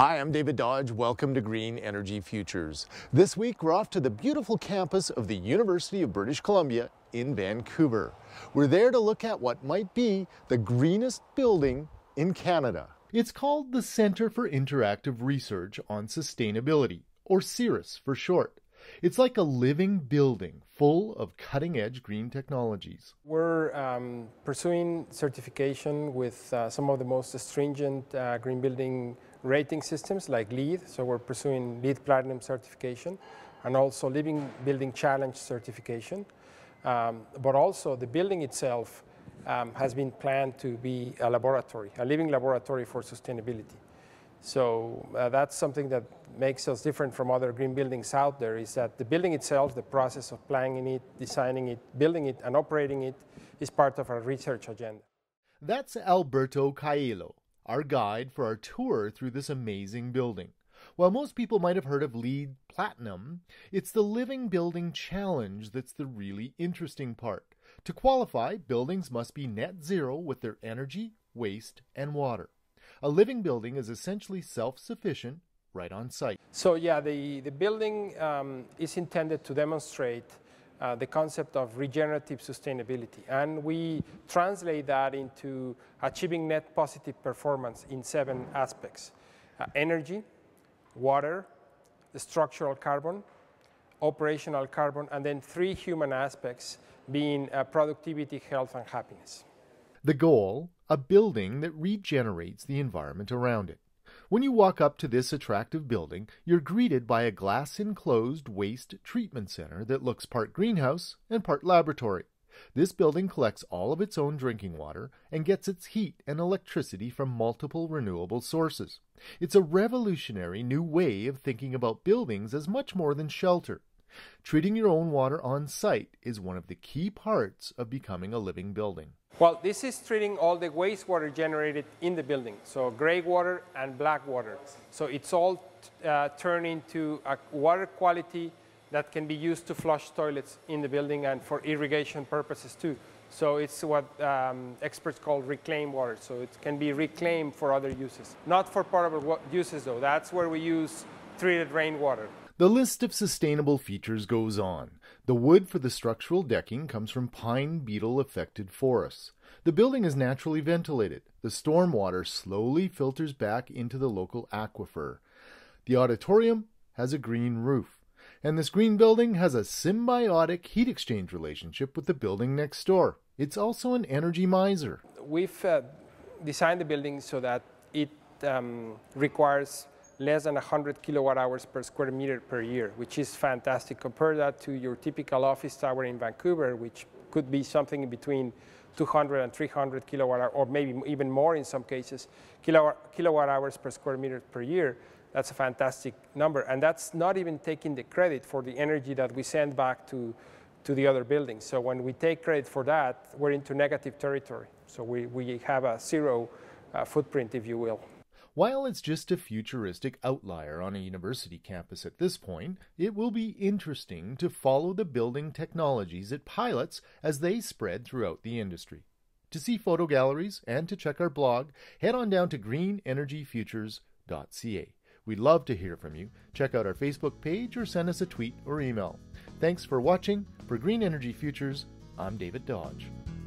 Hi, I'm David Dodge. Welcome to Green Energy Futures. This week, we're off to the beautiful campus of the University of British Columbia in Vancouver. We're there to look at what might be the greenest building in Canada. It's called the Center for Interactive Research on Sustainability, or CIRIS for short. It's like a living building full of cutting-edge green technologies. We're pursuing certification with some of the most stringent green building rating systems like LEED, so we're pursuing LEED Platinum certification and also Living Building Challenge certification. But also the building itself has been planned to be a laboratory, a living laboratory for sustainability. So that's something that makes us different from other green buildings out there, is that the building itself, the process of planning it, designing it, building it, and operating it is part of our research agenda. That's Alberto Caelo, our guide for our tour through this amazing building. While most people might have heard of LEED Platinum, it's the Living Building Challenge that's the really interesting part. To qualify, buildings must be net zero with their energy, waste, and water. A living building is essentially self-sufficient right on site. So yeah, the building is intended to demonstrate the concept of regenerative sustainability, and we translate that into achieving net positive performance in 7 aspects: energy, water, the structural carbon, operational carbon, and then 3 human aspects being productivity, health, and happiness. The goal, a building that regenerates the environment around it. When you walk up to this attractive building, you're greeted by a glass-enclosed waste treatment center that looks part greenhouse and part laboratory. This building collects all of its own drinking water and gets its heat and electricity from multiple renewable sources. It's a revolutionary new way of thinking about buildings as much more than shelter. Treating your own water on site is one of the key parts of becoming a living building. Well, this is treating all the wastewater generated in the building, so gray water and black water. So it's all turned into a water quality that can be used to flush toilets in the building and for irrigation purposes too. So it's what experts call reclaimed water, so it can be reclaimed for other uses. Not for potable uses though, that's where we use treated rainwater. The list of sustainable features goes on. The wood for the structural decking comes from pine beetle-affected forests. The building is naturally ventilated. The stormwater slowly filters back into the local aquifer. The auditorium has a green roof. And this green building has a symbiotic heat exchange relationship with the building next door. It's also an energy miser. We've designed the building so that it requires less than 100 kilowatt hours per square meter per year, which is fantastic. Compare that to your typical office tower in Vancouver, which could be something between 200 and 300 kilowatt hours, or maybe even more in some cases, kilowatt hours per square meter per year. That's a fantastic number. And that's not even taking the credit for the energy that we send back to the other buildings. So when we take credit for that, we're into negative territory. So we have a zero footprint, if you will. While it's just a futuristic outlier on a university campus at this point, it will be interesting to follow the building technologies it pilots as they spread throughout the industry. To see photo galleries and to check our blog, head on down to greenenergyfutures.ca. We'd love to hear from you. Check out our Facebook page or send us a tweet or email. Thanks for watching. For Green Energy Futures, I'm David Dodge.